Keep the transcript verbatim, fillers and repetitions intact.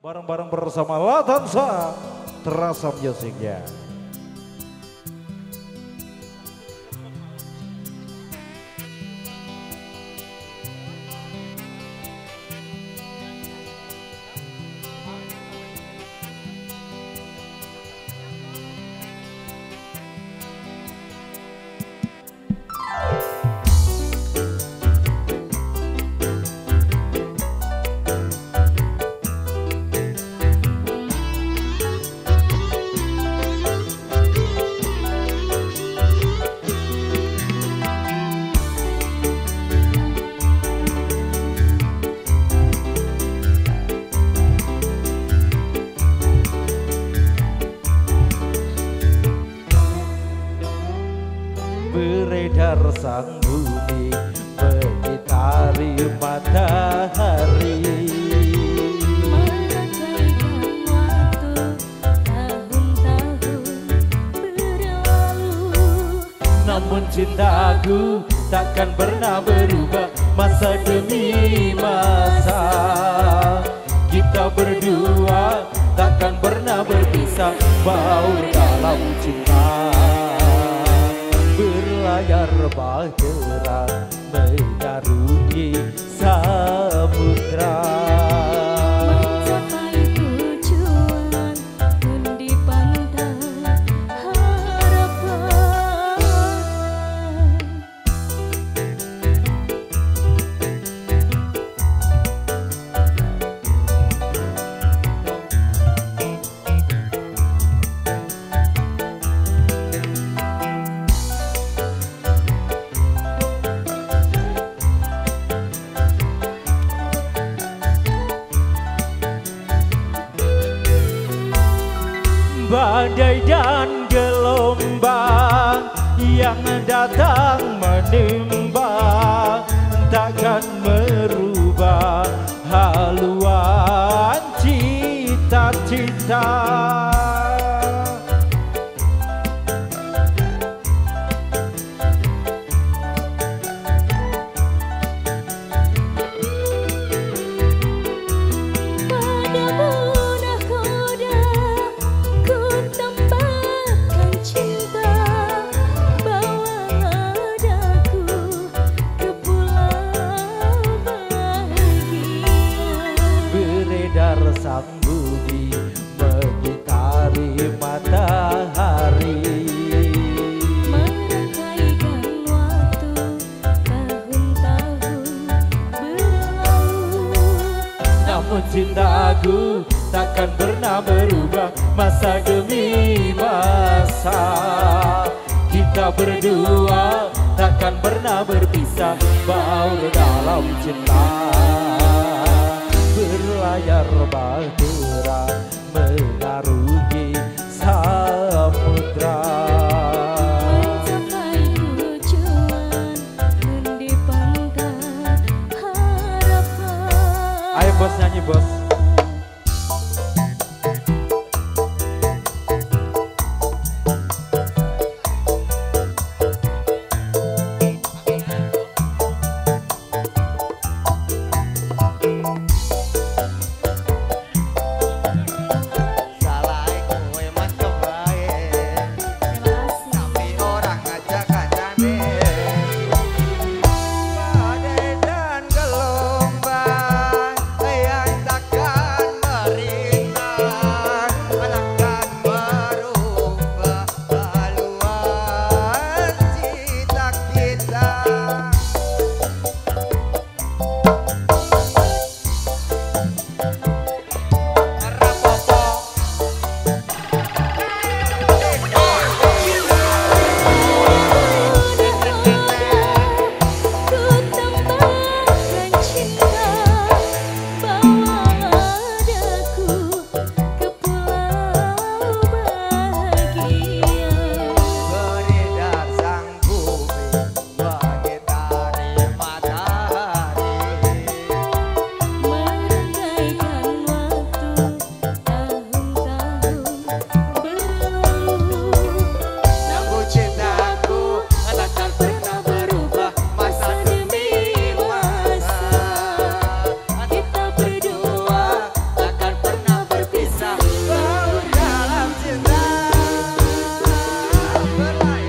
Bareng-bareng bersama LATANSA, terasa musiknya. Beredar sang bumi mengitari matahari, melekatkan waktu tahun-tahun berlalu. Namun cintaku takkan pernah berubah, masa demi masa kita berdua takkan pernah berpisah, baur dalam cinta. Berlayar bahtera mengarungi samudra, mencapai tujuan pun dipandang harapan. Badai dan gelombang yang datang menimpa takkan merubah haluan cita-cita. Sang bumi mengitari matahari, merangkaikan waktu tahun-tahun berlalu. Namun cintaku takkan pernah berubah, masa demi masa kita berdua takkan pernah berpisah, baur dalam cinta. Berlayar bahtera mengarungi samudra, mencapai tujuan pun dipandang harapan. Ayo bos nyanyi bos. Salah. berlalu.